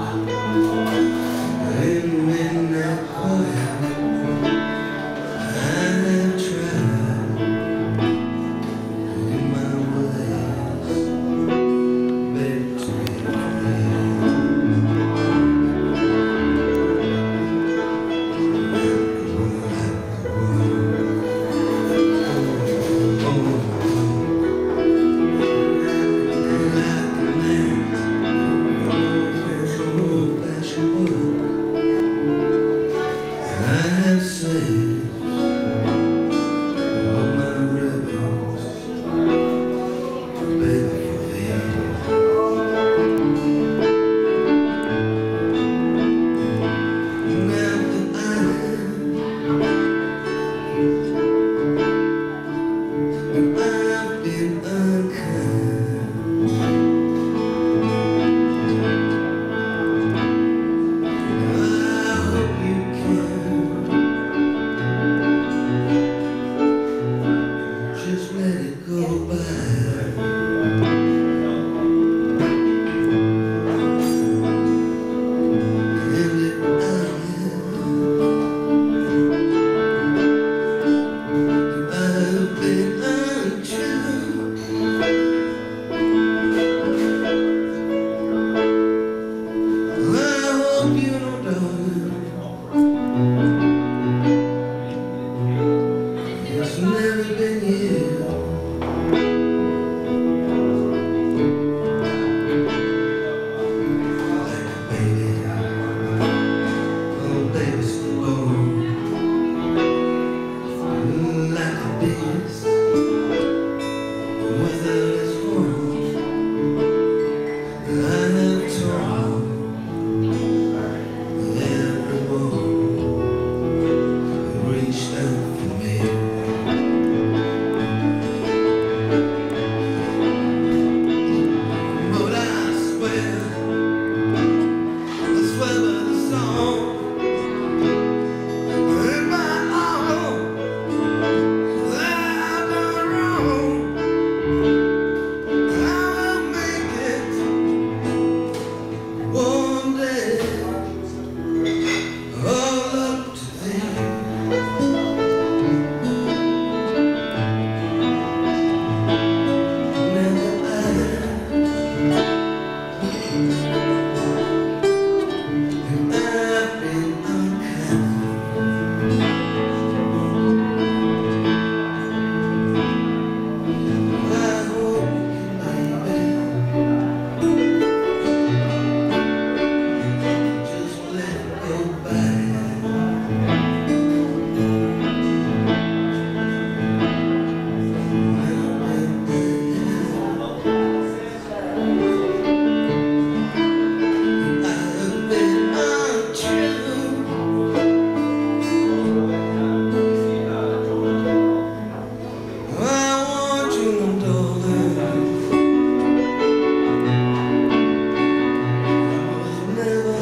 Never